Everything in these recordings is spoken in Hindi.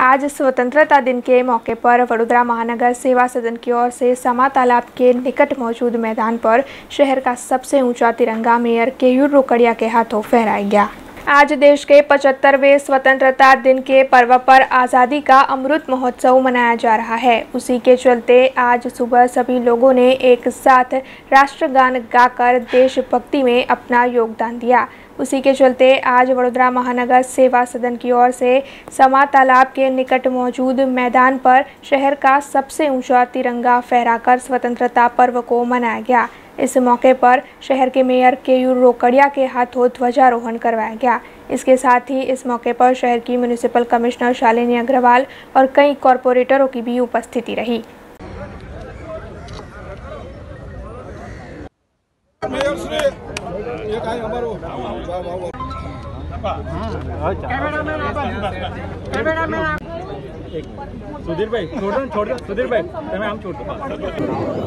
आज स्वतंत्रता दिन के मौके पर वडोदरा महानगर सेवा सदन की ओर से समा तालाब के निकट मौजूद मैदान पर शहर का सबसे ऊंचा तिरंगा मेयर केयूर रोकड़िया के हाथों फहराया गया। आज देश के 75वें स्वतंत्रता दिन के पर्व पर आज़ादी का अमृत महोत्सव मनाया जा रहा है। उसी के चलते आज सुबह सभी लोगों ने एक साथ राष्ट्रगान गाकर देशभक्ति में अपना योगदान दिया। उसी के चलते आज वडोदरा महानगर सेवा सदन की ओर से समा तालाब के निकट मौजूद मैदान पर शहर का सबसे ऊंचा तिरंगा फहराकर स्वतंत्रता पर्व को मनाया गया। इस मौके पर शहर के मेयर केयूर रोकड़िया के हाथों ध्वजारोहण करवाया गया। इसके साथ ही इस मौके पर शहर की म्यूनिसिपल कमिश्नर शालिनी अग्रवाल और कई कॉरपोरेटरों की भी उपस्थिति रही।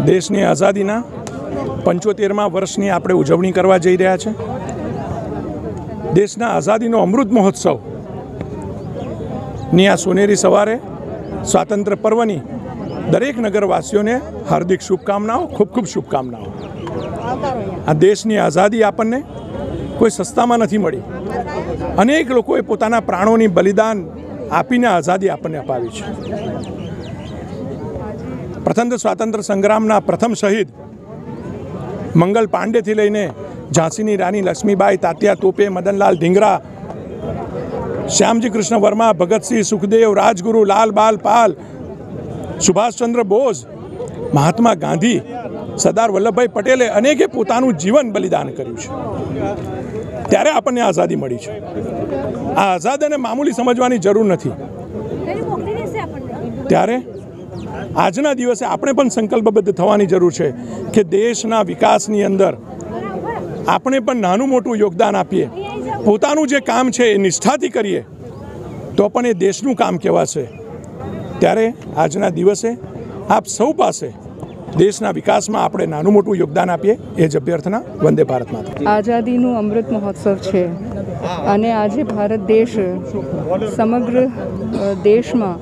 દેશની આઝાદીના 75માં વર્ષની આપણે ઉજવણી કરવા જઈ રહ્યા છે। દેશના આઝાદીનો અમૃત મહોત્સવની આ સોનેરી સવારે સ્વાતંત્ર્ય પર્વની દરેક નગરવાસીઓને હાર્દિક શુભકામનાઓ, ખૂબ ખૂબ શુભકામનાઓ। આ દેશની આઝાદી આપણને કોઈ સસ્તામાં નથી મળી, અનેક લોકોએ પોતાના પ્રાણોની બલિદાન આપીને આઝાદી આપણને અપાવી છે। પ્રથમ સ્વાતંત્ર્ય સંગ્રામના પ્રથમ શહીદ मंगल पांडे थी लईने झांसीनी रानी लक्ष्मीबाई, तातिया तोपे, मदनलाल ढींगरा, श्यामजी कृष्ण वर्मा, भगत सिंह, सुखदेव, राजगुरु, लाल बाल पाल, सुभाष चंद्र बोस, महात्मा गांधी, सरदार वल्लभभाई पटेले अनेके पोतानुं जीवन बलिदान कर्युं छे, त्यारे आपणे आज़ादी मळी छे। आ आज़ादीने मामूली समजवानी जरूर नथी, त्यारे आजना दिवसे आपणे पण संकल्पबद्ध थवानी जरूर छे के देशना विकासनी अंदर आपणे पण नानुं मोटुं योगदान आपीए, पोतानुं जे काम छे ए निष्ठाथी करीए तो पण ए देशनुं काम कहेवाशे। त्यारे आजना दिवसे आप सौ पासे देशना विकासमां आपणे नानुं मोटुं योगदान आपीए ए ज अभ्यर्थना वंदे भारत माता। आजादीनुं अमृत महोत्सव छे अने आजे भारत देश समग्र देशमां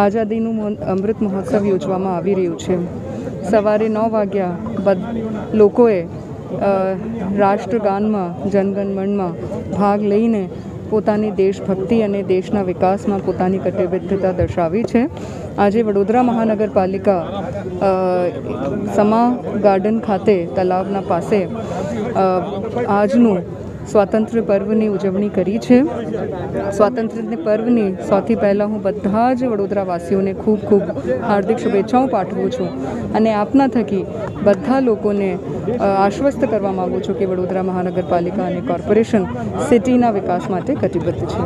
आज़ादीनुं अमृत महोत्सव योजवामां आवी रह्युं छे। सवारे 9 वाग्या लोकोए राष्ट्रगानमां जनगणमनमां भाग लईने पोतानी देशभक्ति अने देशना विकासमां पोतानी कटिबद्धता दर्शावी छे। आजे वडोदरा महानगरपालिका समा गार्डन खाते तलावना पासे आजनुं स्वातंत्र पर्वनी उजवणी करी छे। स्वातंत्र पर्वनी सौथी पहला हूँ बधा ज वडोदरावासीओने खूब खूब हार्दिक शुभेच्छाओं पाठवुं छुं अने आपना थकी बधा लोकोने आश्वस्त करवा मांगू छुं के वडोदरा महानगरपालिका अने कॉर्पोरेशन सिटीना विकास माटे कटिबद्ध छे।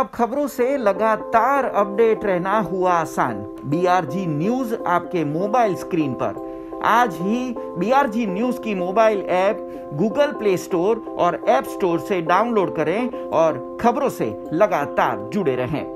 अब खबरों से लगातार अपडेट रहना हुआ आसान। BRG न्यूज आपके मोबाइल स्क्रीन पर आज ही BRG न्यूज की mobile app Google Play Store और ऐप स्टोर से डाउनलोड करें और खबरों से लगातार जुड़े रहें।